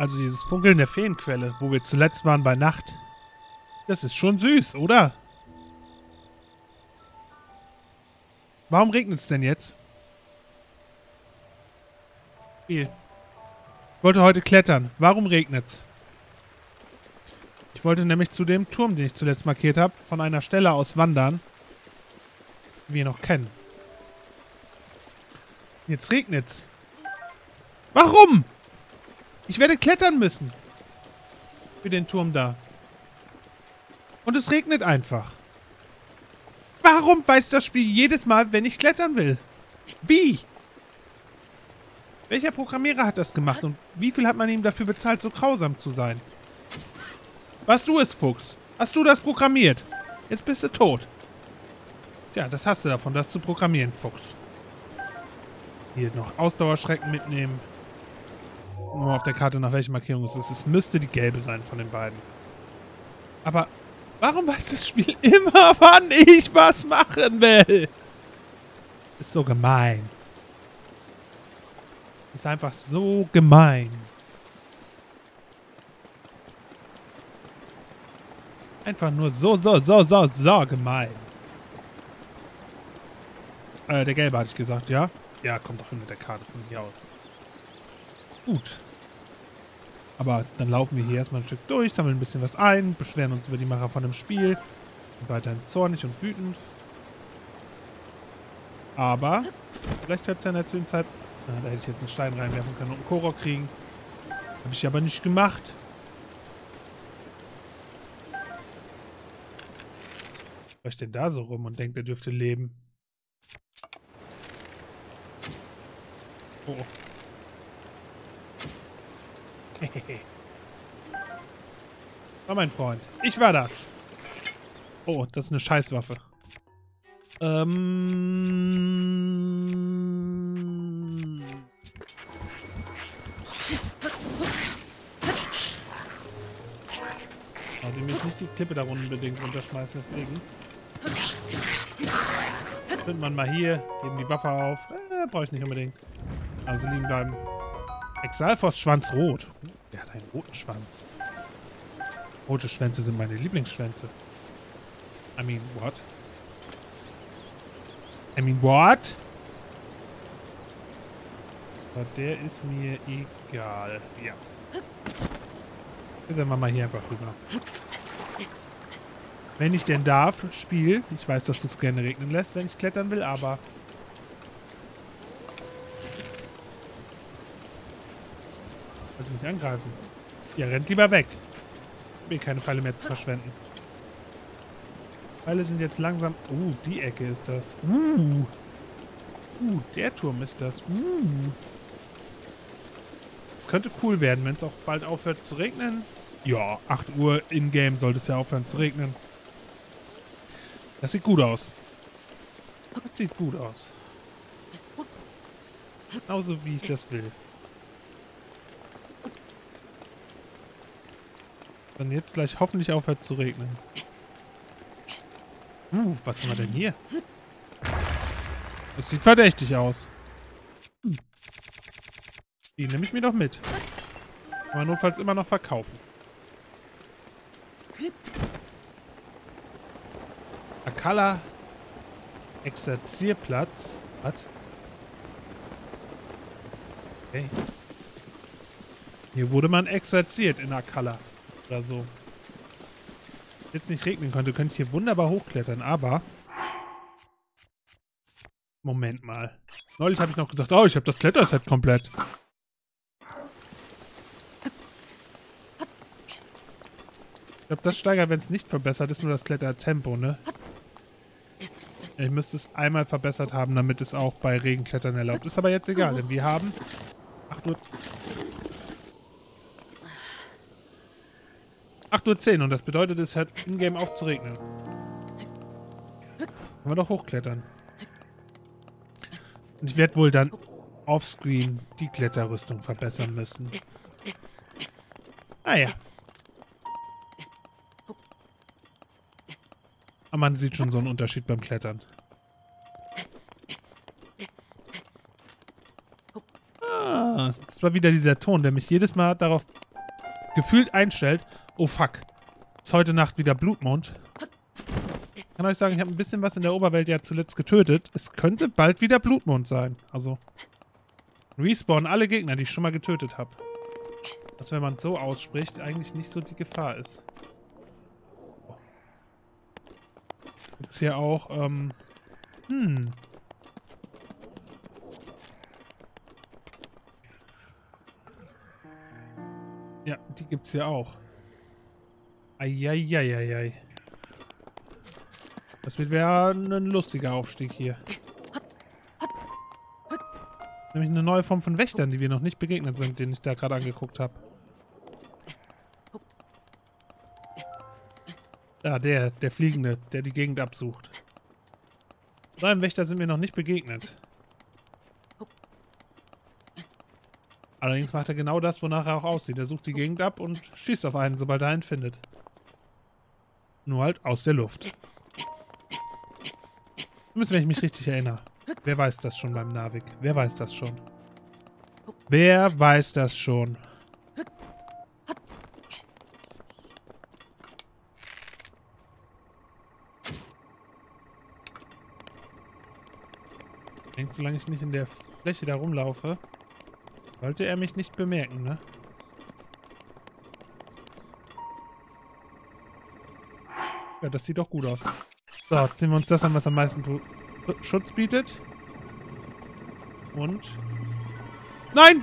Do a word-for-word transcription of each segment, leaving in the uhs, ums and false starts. Also dieses Funkeln der Feenquelle, wo wir zuletzt waren bei Nacht. Das ist schon süß, oder? Warum regnet es denn jetzt? Ich wollte heute klettern. Warum regnet es? Ich wollte nämlich zu dem Turm, den ich zuletzt markiert habe, von einer Stelle aus wandern, die wir noch kennen. Jetzt regnet's. Warum? Ich werde klettern müssen. Für den Turm da. Und es regnet einfach. Warum weiß das Spiel jedes Mal, wenn ich klettern will? Wie? Welcher Programmierer hat das gemacht und wie viel hat man ihm dafür bezahlt, so grausam zu sein? Warst du es, Fuchs? Hast du das programmiert? Jetzt bist du tot. Tja, das hast du davon, das zu programmieren, Fuchs. Hier noch Ausdauerschrecken mitnehmen. Nur auf der Karte, nach welcher Markierung es ist. Es müsste die gelbe sein von den beiden. Aber warum weiß das Spiel immer, wann ich was machen will? Ist so gemein. Ist einfach so gemein. Einfach nur so, so, so, so, so gemein. Äh, der Gelbe hatte ich gesagt, ja? Ja, kommt doch hin mit der Karte von hier aus. Gut. Aber dann laufen wir hier erstmal ein Stück durch, sammeln ein bisschen was ein, beschweren uns über die Macher von dem Spiel. Sind weiterhin zornig und wütend. Aber vielleicht hört es ja in der Zwischenzeit... Na, da hätte ich jetzt einen Stein reinwerfen können und einen Korok kriegen. Habe ich aber nicht gemacht. Was steht denn da so rum und denkt, er dürfte leben? Oh. Hehehe. War mein Freund. Ich war das. Oh, das ist eine Scheißwaffe. Ähm... Aber die müssen nicht die Klippe da unbedingt runterschmeißen, deswegen. Findet man mal hier, geben die Waffe auf. Äh, brauche ich nicht unbedingt. Also liegen bleiben. Exalfors Schwanz rot. Der hat einen roten Schwanz. Rote Schwänze sind meine Lieblingsschwänze. I mean, what? I mean, what? Aber der ist mir egal. Ja. Dann machen wir hier einfach rüber. Wenn ich denn darf, Spiel. Ich weiß, dass du es gerne regnen lässt, wenn ich klettern will, aber... Wollte mich angreifen. Ja, rennt lieber weg. Ich will keine Pfeile mehr zu verschwenden. Pfeile sind jetzt langsam... Uh, die Ecke ist das. Uh, uh der Turm ist das. Uh. Es könnte cool werden, wenn es auch bald aufhört zu regnen. Ja, acht Uhr in-game sollte es ja aufhören zu regnen. Das sieht gut aus. Das sieht gut aus. Genauso wie ich das will. Dann jetzt gleich hoffentlich aufhört zu regnen. Uh, was haben wir denn hier? Das sieht verdächtig aus. Hm. Die nehme ich mir doch mit. Kann man notfalls immer noch verkaufen. Akala Exerzierplatz. Was? Okay. Hier wurde man exerziert in Akala. Oder so. Jetzt nicht regnen könnte, könnte ich hier wunderbar hochklettern, aber... Moment mal. Neulich habe ich noch gesagt, oh, ich habe das Kletterset komplett. Ich glaube, das steigert, wenn es nicht verbessert, ist nur das Klettertempo, ne? Ich müsste es einmal verbessert haben, damit es auch bei Regenklettern erlaubt ist. Aber jetzt egal, denn wir haben... acht Uhr... acht Uhr zehn und das bedeutet, es hört in-game auf zu regnen. Können wir doch hochklettern. Und ich werde wohl dann offscreen die Kletterrüstung verbessern müssen. Ah ja. Aber man sieht schon so einen Unterschied beim Klettern. Ah, das war wieder dieser Ton, der mich jedes Mal darauf gefühlt einstellt. Oh fuck. Ist heute Nacht wieder Blutmond. Ich kann euch sagen, ich habe ein bisschen was in der Oberwelt ja zuletzt getötet. Es könnte bald wieder Blutmond sein. Also respawnen alle Gegner, die ich schon mal getötet habe. Dass, wenn man es so ausspricht, eigentlich nicht so die Gefahr ist. Gibt's hier auch, ähm... Hm... Ja, die gibt's hier auch. Eieieiei. Das wird ja ein lustiger Aufstieg hier. Nämlich eine neue Form von Wächtern, die wir noch nicht begegnet sind, denen ich da gerade angeguckt habe. Ah, der, der Fliegende, der die Gegend absucht. Neuen Wächter sind mir noch nicht begegnet. Allerdings macht er genau das, wonach er auch aussieht. Er sucht die Gegend ab und schießt auf einen, sobald er einen findet. Nur halt aus der Luft. Zumindest, wenn ich mich richtig erinnere. Wer weiß das schon beim Navik? Wer weiß das schon? Wer weiß das schon? Denkst du, solange ich nicht in der Fläche da rumlaufe, sollte er mich nicht bemerken, ne? Ja, das sieht doch gut aus. So, jetzt sehen wir uns das an, was am meisten Schutz bietet. Und... Nein!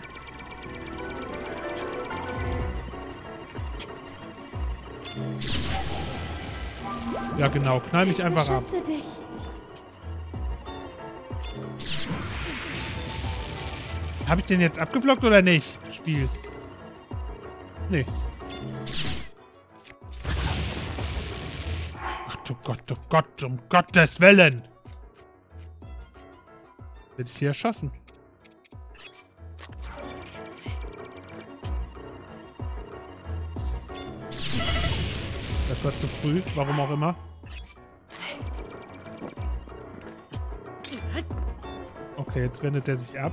Ja genau, knall mich einfach ab. Dich. Habe ich den jetzt abgeblockt oder nicht? Spiel. Nee. Ach du Gott, du Gott, um Gottes Willen. Hätte ich hier erschossen. Das war zu früh, warum auch immer. Okay, jetzt wendet er sich ab.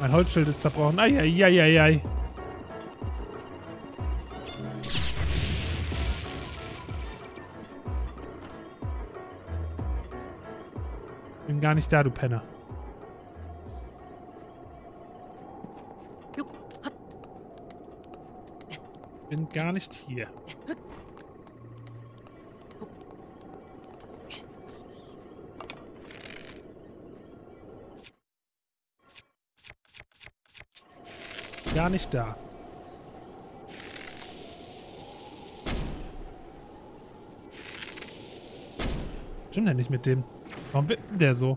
Mein Holzschild ist zerbrochen. Eieieiei. Bin gar nicht da, du Penner. Bin gar nicht hier. Gar nicht da. Stimmt ja nicht mit dem. Warum wird der so?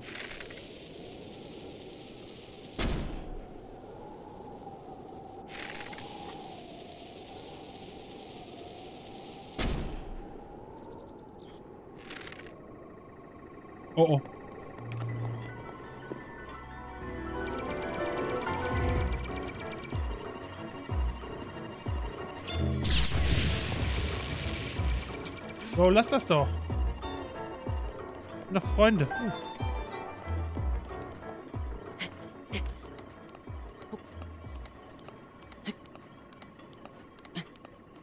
Oh oh. Bro, lass das doch. Noch Freunde. Hm.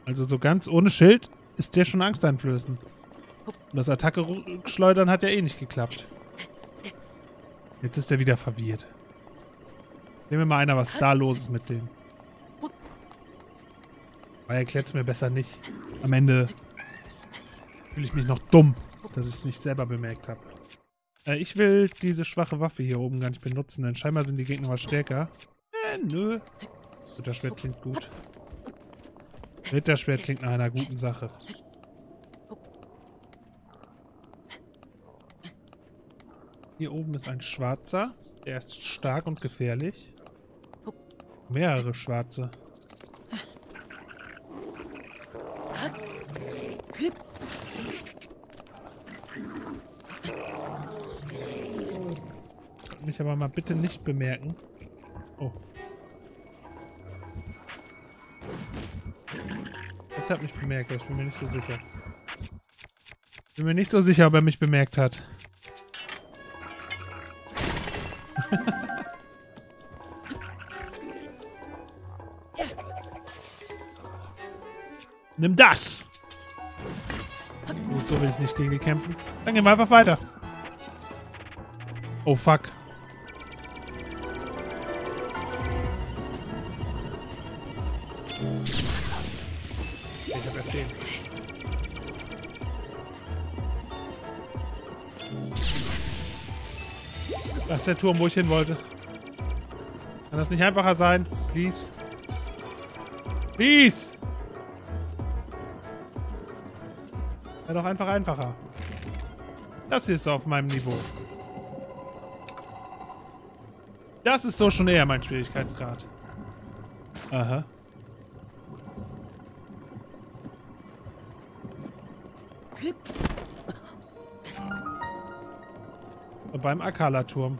Also so ganz ohne Schild ist der schon angsteinflößend. Und das Attacke schleudern hat ja eh nicht geklappt. Jetzt ist er wieder verwirrt. Nehmen wir mal einer, was da los ist mit dem. Aber er erklärt es mir besser nicht. Am Ende... Fühle ich mich noch dumm, dass ich es nicht selber bemerkt habe. Äh, ich will diese schwache Waffe hier oben gar nicht benutzen, denn scheinbar sind die Gegner mal stärker. Äh, nö. Ritterschwert klingt gut. Ritterschwert klingt nach einer guten Sache. Hier oben ist ein Schwarzer. Der ist stark und gefährlich. Mehrere Schwarze. Mich aber mal bitte nicht bemerken. Oh. Er hat mich bemerkt, ich bin mir nicht so sicher. Ich bin mir nicht so sicher, ob er mich bemerkt hat. Nimm das! Gut, so will ich nicht gegen die kämpfen. Dann gehen wir einfach weiter. Oh fuck. Ich hab erst den. Das ist der Turm, wo ich hin wollte. Kann das nicht einfacher sein? Please. Please! Wäre doch einfach einfacher. Das hier ist auf meinem Niveau. Das ist so schon eher mein Schwierigkeitsgrad. Aha. Und beim Akala-Turm.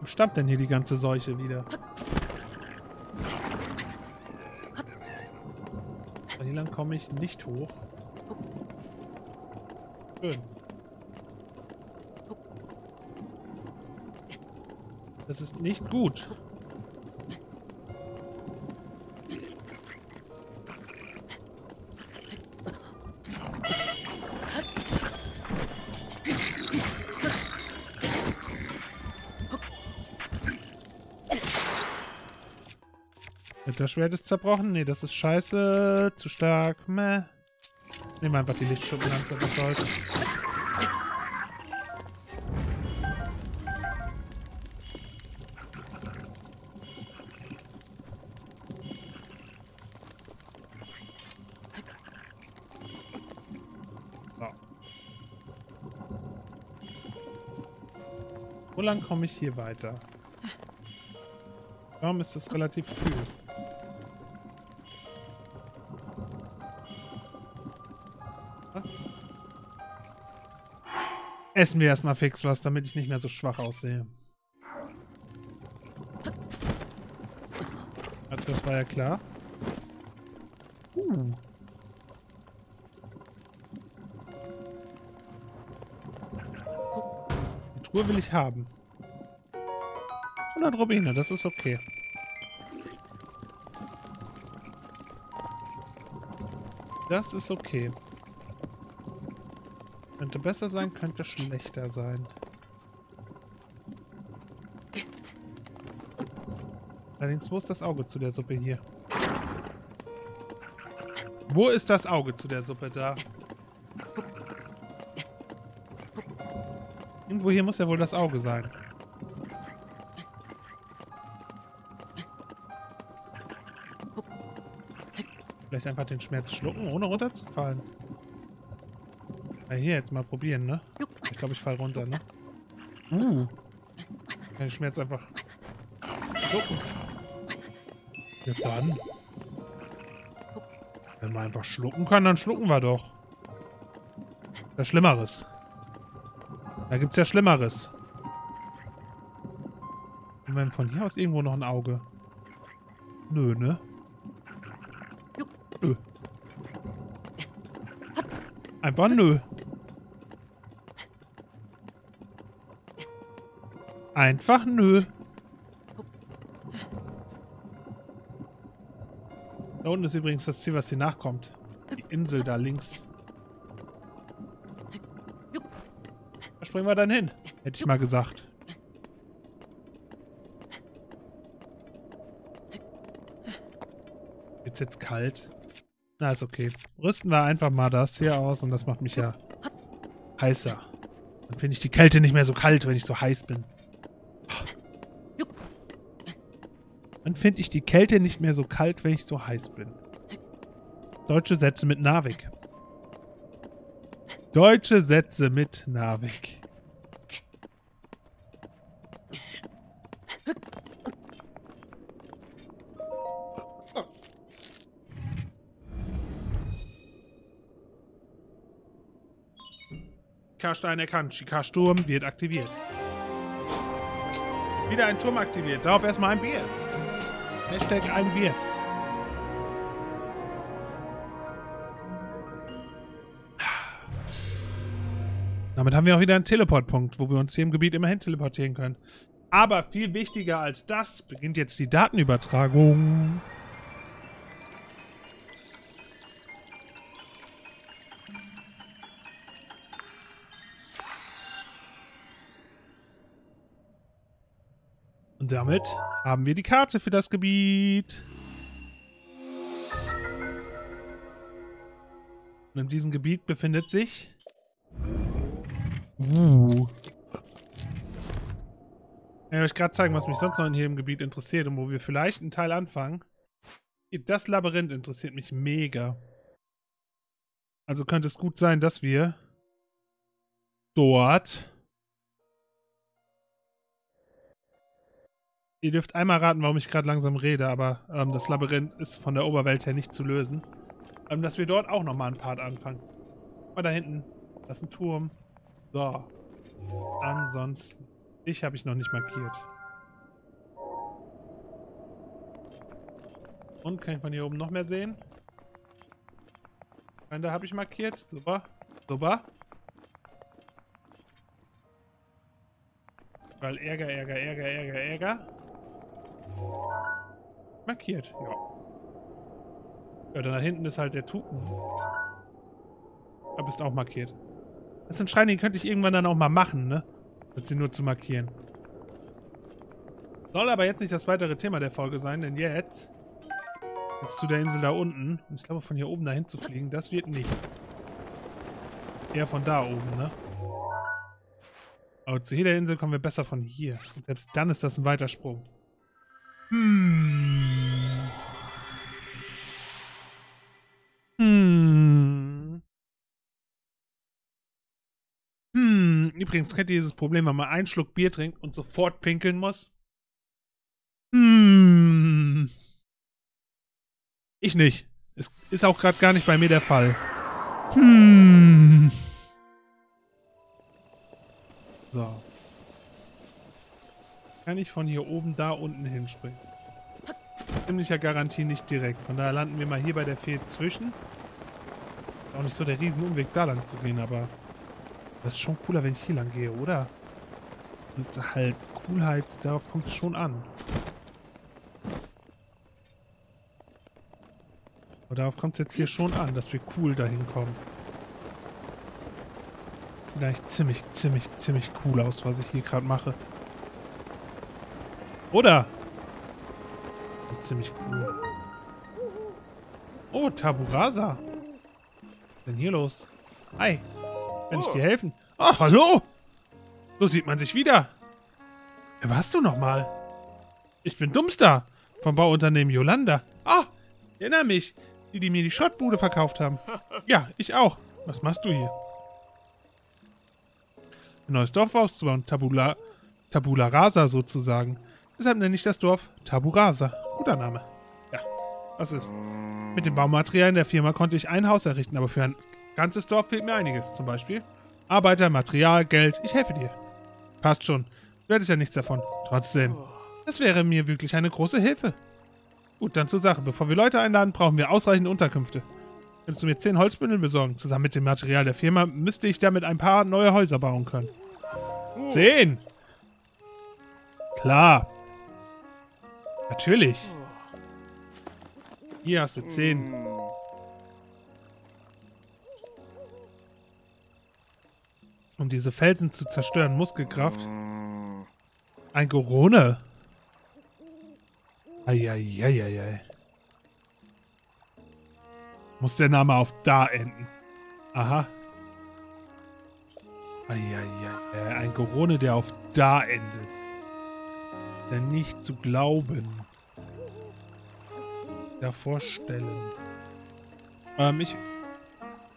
Wo stammt denn hier die ganze Seuche wieder? Von hier lang komme ich nicht hoch. Schön. Das ist nicht gut. Das Schwert ist zerbrochen. Nee, das ist scheiße. Zu stark. Meh. Nehmen wir einfach die Lichtschuppen langsam, was soll's. Wo lang komme ich hier weiter? Warum ist das relativ kühl? Hm? Essen wir erstmal fix was, damit ich nicht mehr so schwach aussehe. Also das war ja klar. Uh. Ruhe will ich haben. hundert Rubine, das ist okay. Das ist okay. Könnte besser sein, könnte schlechter sein. Allerdings, wo ist das Auge zu der Suppe hier? Wo ist das Auge zu der Suppe da? Irgendwo hier muss ja wohl das Auge sein. Vielleicht einfach den Schmerz schlucken, ohne runterzufallen. Ja, hier jetzt mal probieren, ne? Ich glaube, ich falle runter, ne? Uh. Ich kann den Schmerz einfach schlucken. Ja, dann. Wenn man einfach schlucken kann, dann schlucken wir doch. Das Schlimmeres. Da gibt's ja Schlimmeres. Und wenn von hier aus irgendwo noch ein Auge. Nö, ne? Nö. Einfach nö. Einfach nö. Da unten ist übrigens das Ziel, was hier nachkommt. Die Insel da links. Springen wir dann hin? Hätte ich mal gesagt. Wird's jetzt kalt? Na, ist okay. Rüsten wir einfach mal das hier aus und das macht mich ja heißer. Dann finde ich die Kälte nicht mehr so kalt, wenn ich so heiß bin. Dann finde ich die Kälte nicht mehr so kalt, wenn ich so heiß bin. Deutsche Sätze mit Navik. Deutsche Sätze mit Navik. K-Stein erkannt. Shikar-Sturm wird aktiviert. Wieder ein Turm aktiviert. Darauf erstmal ein Bier. Hashtag ein Bier. Damit haben wir auch wieder einen Teleportpunkt, wo wir uns hier im Gebiet immerhin teleportieren können. Aber viel wichtiger als das beginnt jetzt die Datenübertragung. Und damit haben wir die Karte für das Gebiet. Und in diesem Gebiet befindet sich... Uh. Ich will euch gerade zeigen, was mich sonst noch in hier im Gebiet interessiert und wo wir vielleicht einen Teil anfangen. Das Labyrinth interessiert mich mega. Also könnte es gut sein, dass wir dort... Ihr dürft einmal raten, warum ich gerade langsam rede, aber ähm, das Labyrinth ist von der Oberwelt her nicht zu lösen. Ähm, dass wir dort auch nochmal einen Part anfangen. Mal da hinten. Das ist ein Turm. So. Ansonsten. Ich habe ich noch nicht markiert. Und kann ich mal hier oben noch mehr sehen? Nein, da habe ich markiert. Super. Super. Weil Ärger, Ärger, Ärger, Ärger, Ärger. Markiert, ja. Ja, dann da hinten ist halt der Tupen. Aber ist auch markiert. Das sind Schreine, die könnte ich irgendwann dann auch mal machen, ne? Wird sie nur zu markieren. Soll aber jetzt nicht das weitere Thema der Folge sein, denn jetzt... Jetzt zu der Insel da unten. Und ich glaube, von hier oben dahin zu fliegen, das wird nichts. Eher von da oben, ne? Aber zu jeder Insel kommen wir besser von hier. Und selbst dann ist das ein weiter Sprung. Hm. Hm. Hm. Übrigens, kennt ihr dieses Problem, wenn man einen Schluck Bier trinkt und sofort pinkeln muss? Hm. Ich nicht. Es ist auch gerade gar nicht bei mir der Fall. Hm. So. Kann ich von hier oben da unten hinspringen? Ziemlicher Garantie nicht direkt. Von daher landen wir mal hier bei der Fee zwischen. Ist auch nicht so der Riesenumweg, da lang zu gehen, aber das ist schon cooler, wenn ich hier lang gehe, oder? Und halt Coolheit, darauf kommt es schon an. Aber darauf kommt es jetzt hier schon an, dass wir cool dahin kommen. Sieht eigentlich ziemlich, ziemlich, ziemlich cool aus, was ich hier gerade mache. Oder? Ziemlich cool. Oh, Tabula Rasa. Was ist denn hier los? Hi. Kann ich dir helfen? Ah, hallo. So sieht man sich wieder. Wer warst du nochmal? Ich bin Dummstar vom Bauunternehmen Yolanda. Ah, ich erinnere mich. Die, die mir die Schottbude verkauft haben. Ja, ich auch. Was machst du hier? Ein neues Dorf auszubauen. Tabula, Tabula Rasa sozusagen. Deshalb nenne ich das Dorf Tabula Rasa. Guter Name. Ja, das ist. Mit dem Baumaterial der Firma konnte ich ein Haus errichten, aber für ein ganzes Dorf fehlt mir einiges. Zum Beispiel Arbeiter, Material, Geld. Ich helfe dir. Passt schon. Du hättest ja nichts davon. Trotzdem. Das wäre mir wirklich eine große Hilfe. Gut, dann zur Sache. Bevor wir Leute einladen, brauchen wir ausreichende Unterkünfte. Kannst du mir zehn Holzbündel besorgen? Zusammen mit dem Material der Firma müsste ich damit ein paar neue Häuser bauen können. Zehn! Klar. Natürlich. Hier hast du zehn. Um diese Felsen zu zerstören, Muskelkraft. Ein Gorone. Eieieiei. Muss der Name auf da enden. Aha. Eieiei. Ein Gorone, der auf da endet. Denn nicht zu glauben. Davor stellen. Ähm, ich...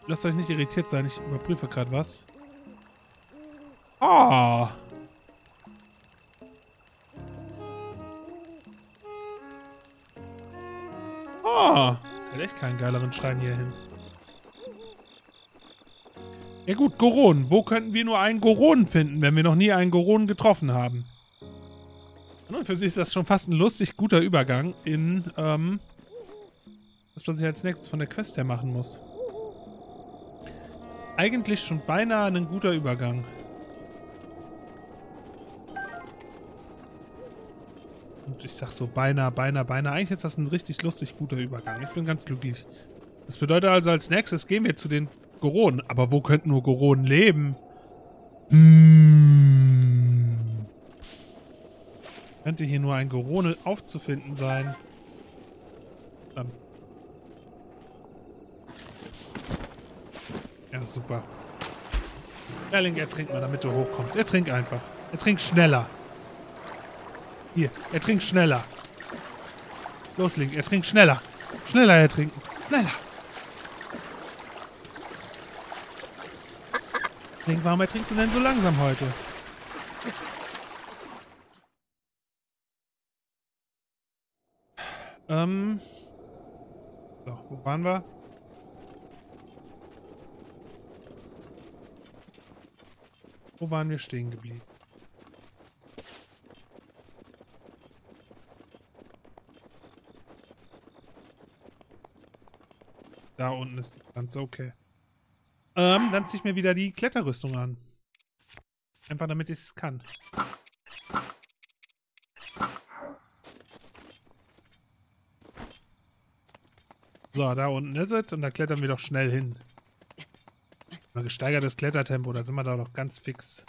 Lasst euch nicht irritiert sein, ich überprüfe gerade was. Ah! Ah! Echt keinen geileren Schrein hier hin. Ja gut, Goronen. Wo könnten wir nur einen Goronen finden, wenn wir noch nie einen Goronen getroffen haben? Und für sie ist das schon fast ein lustig guter Übergang in, ähm, das, was ich als nächstes von der Quest her machen muss. eigentlich schon beinahe ein guter Übergang. Und ich sag so beinahe, beinahe, beinahe. Eigentlich ist das ein richtig lustig guter Übergang. Ich bin ganz glücklich. Das bedeutet also, als nächstes gehen wir zu den Goronen. Aber wo könnten nur Goronen leben? Hm. Könnte hier nur ein Gorone aufzufinden sein? Ähm. Ja, super. Ja, Link, er trinkt mal, damit du hochkommst. Er trinkt einfach. Er trinkt schneller. Hier, er trinkt schneller. Los, Link, er trinkt schneller. Schneller, er trinkt. Schneller. Link, warum ertrinkst du denn so langsam heute? Ähm. So, wo waren wir? Wo waren wir stehen geblieben? Da unten ist die Pflanze, okay. Ähm, dann ziehe ich mir wieder die Kletterrüstung an. Einfach damit ich es kann. So, da unten ist es und da klettern wir doch schnell hin. Mal gesteigertes Klettertempo, da sind wir da doch ganz fix.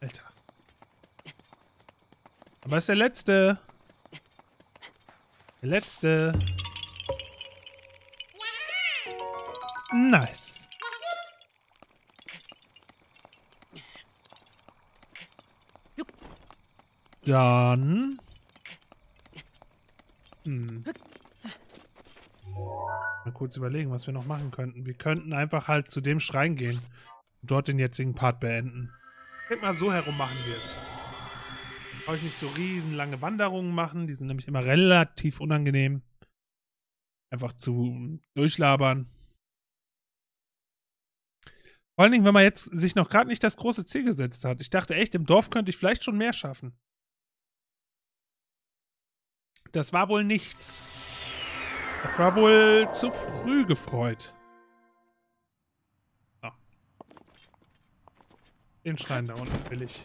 Alter. Aber ist der letzte. Der letzte. Nice. Dann. Hm. Mal kurz überlegen, was wir noch machen könnten. Wir könnten einfach halt zu dem Schrein gehen und dort den jetzigen Part beenden. Ich denke mal, so herum machen wir es. Ich brauche nicht so riesen lange Wanderungen machen. Die sind nämlich immer relativ unangenehm. Einfach zu durchlabern. Vor allen Dingen, wenn man jetzt sich noch gerade nicht das große Ziel gesetzt hat. Ich dachte echt, im Dorf könnte ich vielleicht schon mehr schaffen. Das war wohl nichts. Das war wohl zu früh gefreut. Ah. Den Schrein da unten will ich.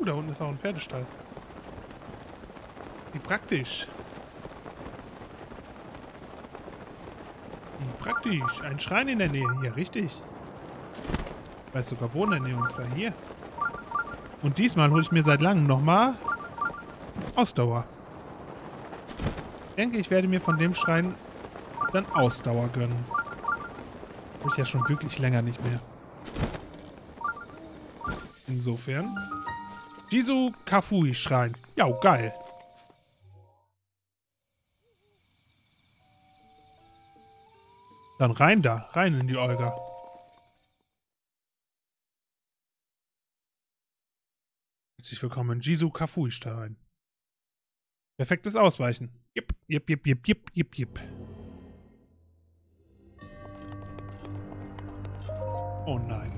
Uh, da unten ist auch ein Pferdestall. Wie praktisch. Wie praktisch. Ein Schrein in der Nähe hier, richtig. Ich weiß sogar, wo in der Nähe, und zwar hier. Und diesmal hole ich mir seit langem nochmal Ausdauer. Ich denke, ich werde mir von dem Schrein dann Ausdauer gönnen. Habe ich ja schon wirklich länger nicht mehr. Insofern. Jisu Kafui Schrein. Ja, geil. Dann rein da. Rein in die Olga. Herzlich willkommen in Jisu Kafui Schrein. Perfektes Ausweichen. Jip, jip, jip, jip, jip, jip, jip. Oh nein.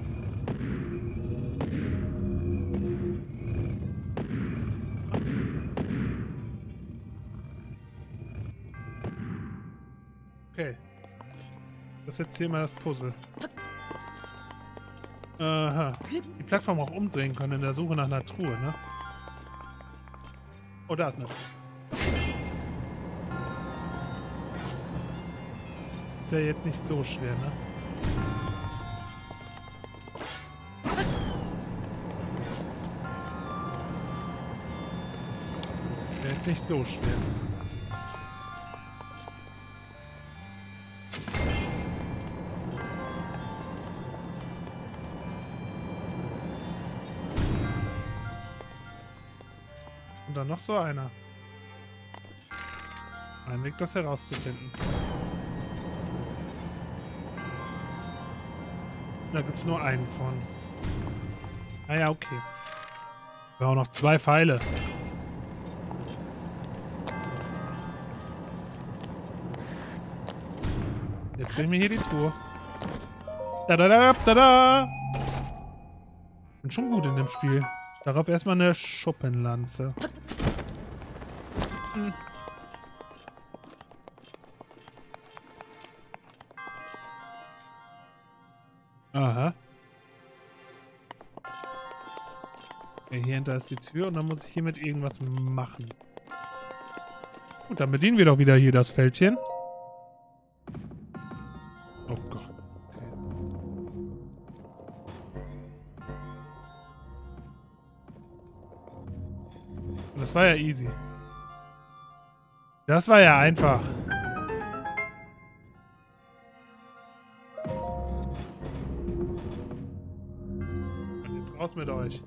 Okay. Das ist jetzt hier mal das Puzzle. Aha. Die Plattform auch umdrehen können in der Suche nach einer Truhe, ne? Oh, da ist eine. Ist ja jetzt nicht so schwer, ne? Wäre jetzt nicht so schwer. Und dann noch so einer. Ein Weg, das herauszufinden. Da gibt es nur einen von. Ah ja, okay. Wir haben auch noch zwei Pfeile. Jetzt kriegen wir hier die Truhe. Da da da da da. Bin schon gut in dem Spiel. Darauf erstmal eine Schuppenlanze. Hm. Aha. Okay, hier hinter ist die Tür und dann muss ich hiermit irgendwas machen. Gut, dann bedienen wir doch wieder hier das Feldchen. Oh Gott. Das war ja easy. Das war ja einfach. Und jetzt raus mit euch.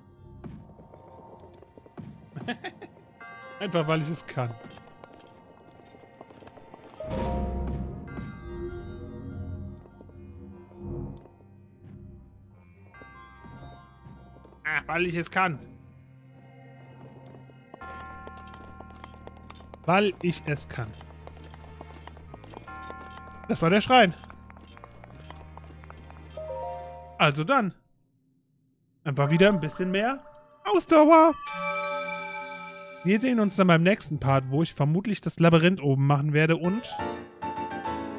Einfach weil ich es kann. Ah, weil ich es kann. Weil ich es kann. Das war der Schrein. Also dann. Einfach wieder ein bisschen mehr Ausdauer. Wir sehen uns dann beim nächsten Part, wo ich vermutlich das Labyrinth oben machen werde und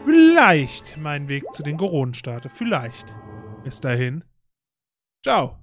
vielleicht meinen Weg zu den Goronen starte. Vielleicht. Bis dahin. Ciao.